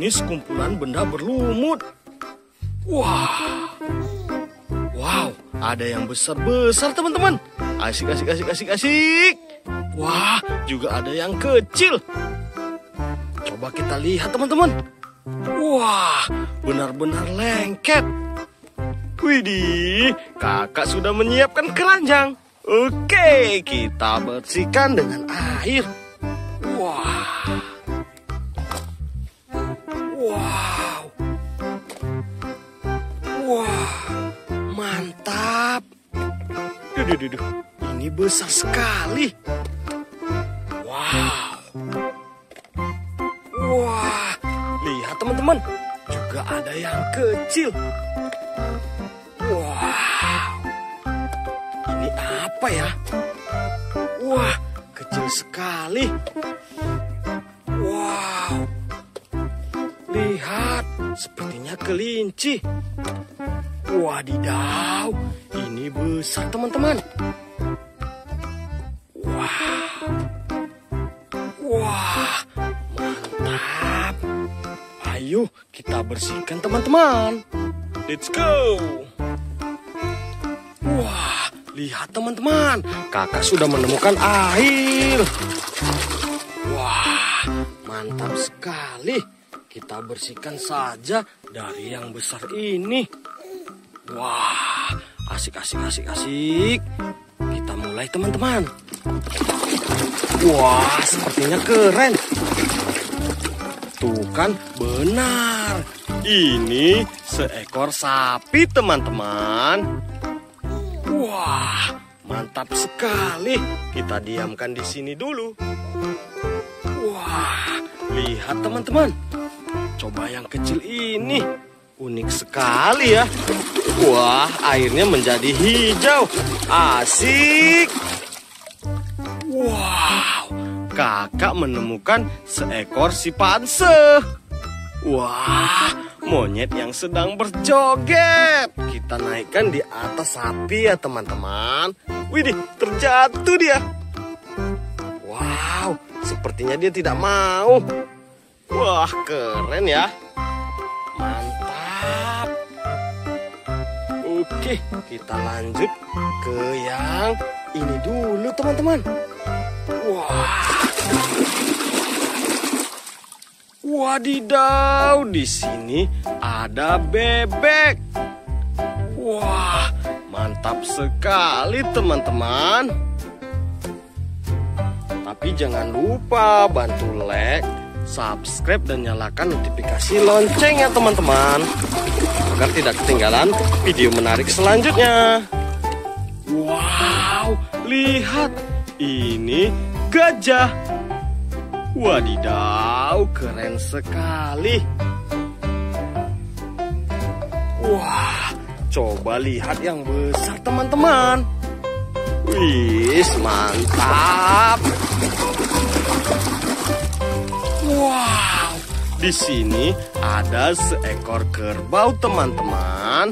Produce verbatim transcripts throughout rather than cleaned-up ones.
jenis kumpulan benda berlumut. Wah, wow, ada yang besar-besar teman-teman. Asik, asik, asik, asik, asik. Wah, juga ada yang kecil. Coba kita lihat teman-teman. Wah, benar-benar lengket. Widih, kakak sudah menyiapkan keranjang. Oke, kita bersihkan dengan air. Wah, wow, wah, mantap. Duh, duh, duh, ini besar sekali. Wow, wah, lihat teman-teman, juga ada yang kecil. Apa ya? Wah, kecil sekali. Wow, lihat, sepertinya kelinci. Wadidaw, ini besar teman-teman. Wah, wah, mantap. Ayo kita bersihkan teman-teman. Let's go. Wah. Lihat teman-teman, kakak sudah menemukan air. Wah, mantap sekali. Kita bersihkan saja dari yang besar ini. Wah, asik, asik, asik, asik. Kita mulai teman-teman. Wah, sepertinya keren. Tuh kan, benar. Ini seekor sapi teman-teman. Wah, mantap sekali. Kita diamkan di sini dulu. Wah, lihat teman-teman. Coba yang kecil ini. Unik sekali ya. Wah, airnya menjadi hijau. Asik. Wow, kakak menemukan seekor si panse. Wah, monyet yang sedang berjoget. Kita naikkan di atas sapi ya teman-teman. Widih, terjatuh dia. Wow, sepertinya dia tidak mau. Wah, keren ya. Mantap. Oke, kita lanjut ke yang ini dulu teman-teman. Wah. Wadidaw, di sini ada bebek. Wah, mantap sekali teman-teman. Tapi jangan lupa bantu like, subscribe, dan nyalakan notifikasi loncengnya teman-teman, agar tidak ketinggalan video menarik selanjutnya. Wow, lihat, ini gajah. Wadidaw, keren sekali. Wah, coba lihat yang besar teman-teman. Wih, mantap. Wow, di sini ada seekor kerbau teman-teman.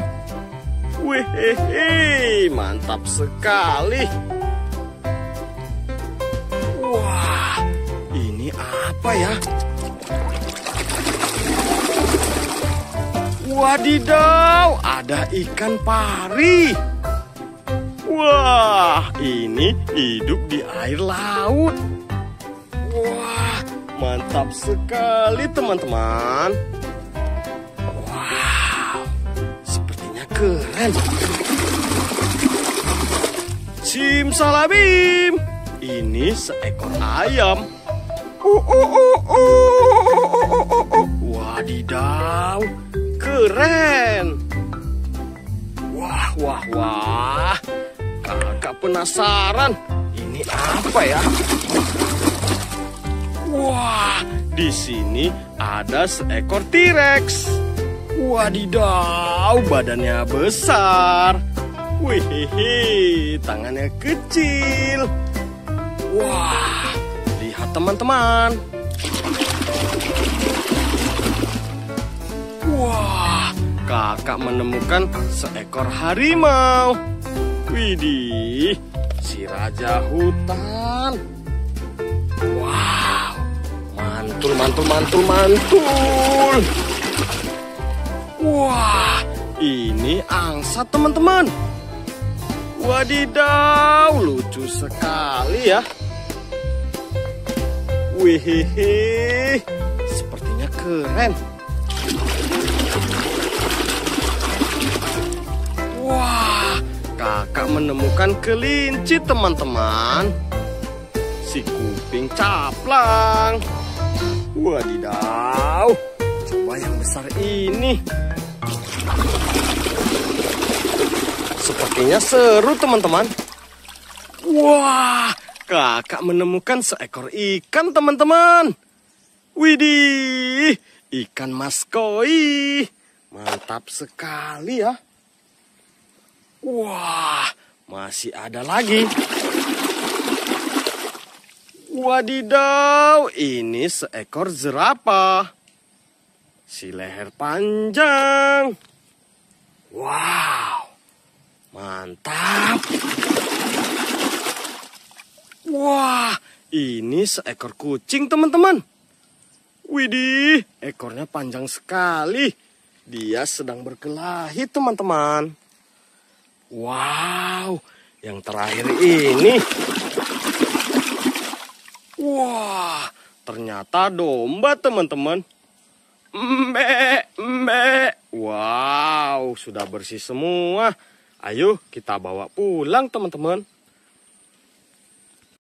Wih, mantap sekali. Apa ya? Wadidaw, ada ikan pari. Wah, ini hidup di air laut. Wah, mantap sekali teman-teman. Wow, sepertinya keren. Simsalabim, ini seekor ayam. Uh, uh, uh, uh, uh, uh, uh, uh. Wadidaw, keren. Wah, wah, wah. Kakak penasaran, ini apa ya? Wah, di sini ada seekor Tirex. Wadidaw, badannya besar. Wih, tangannya kecil. Wah, teman-teman. Wah, kakak menemukan seekor harimau. Widih, si raja hutan. Wow, mantap. Mantul, mantul, mantul, mantul. Wah, ini angsa teman-teman. Wadidaw, lucu sekali ya. Wih, sepertinya keren. Wah, kakak menemukan kelinci teman-teman. Si kuping caplang. Wadidaw, coba yang besar ini. Sepertinya seru teman-teman. Wah, kakak menemukan seekor ikan teman-teman. Widih, ikan mas koi. Mantap sekali ya. Wah, masih ada lagi. Wadidaw, ini seekor jerapah. Si leher panjang. Wow, mantap. Wah, ini seekor kucing teman-teman. Widih, ekornya panjang sekali. Dia sedang berkelahi teman-teman. Wow, yang terakhir ini. Wah, ternyata domba teman-teman. Mbe, mbe. Wow, sudah bersih semua. Ayo kita bawa pulang teman-teman.